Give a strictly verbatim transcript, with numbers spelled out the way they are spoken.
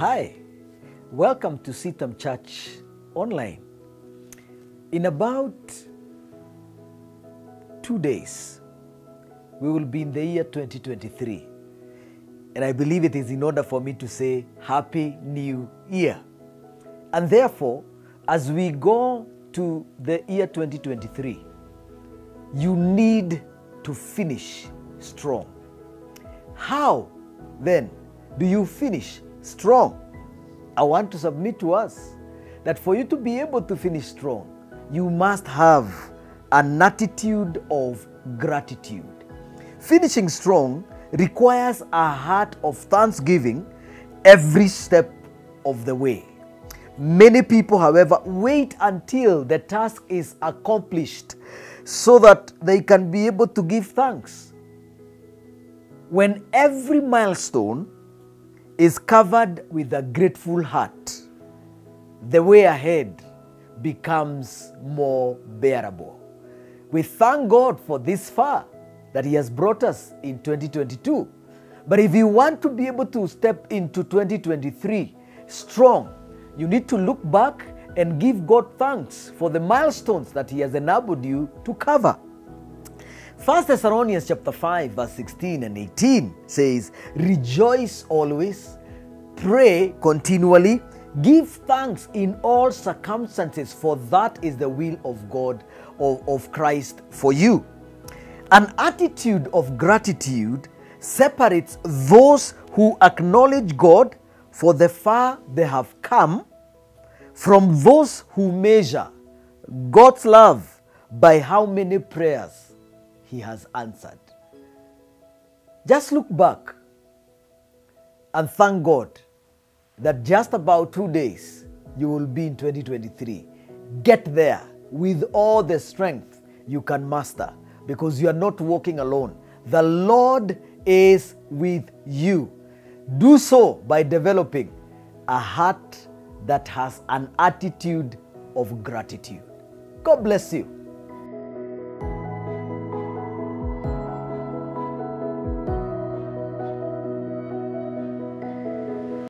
Hi, welcome to C I T A M Church Online. In about two days, we will be in the year twenty twenty-three. And I believe it is in order for me to say Happy New Year. And therefore, as we go to the year twenty twenty-three, you need to finish strong. How then do you finish strong? I want to submit to us that for you to be able to finish strong, you must have an attitude of gratitude. Finishing strong requires a heart of thanksgiving every step of the way. Many people, however, wait until the task is accomplished so that they can be able to give thanks. When every milestone is covered with a grateful heart, the way ahead becomes more bearable. We thank God for this far that He has brought us in twenty twenty-two. But if you want to be able to step into twenty twenty-three strong, you need to look back and give God thanks for the milestones that He has enabled you to cover. First Thessalonians chapter five, verse sixteen and eighteen says, "Rejoice always, pray continually, give thanks in all circumstances, for that is the will of God, of, of Christ for you." An attitude of gratitude separates those who acknowledge God for the far they have come from those who measure God's love by how many prayers He has answered. Just look back and thank God that just about two days you will be in twenty twenty-three. Get there with all the strength you can muster, because you are not walking alone. The Lord is with you. Do so by developing a heart that has an attitude of gratitude. God bless you.